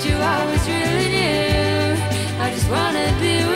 You always really knew. I just wanna be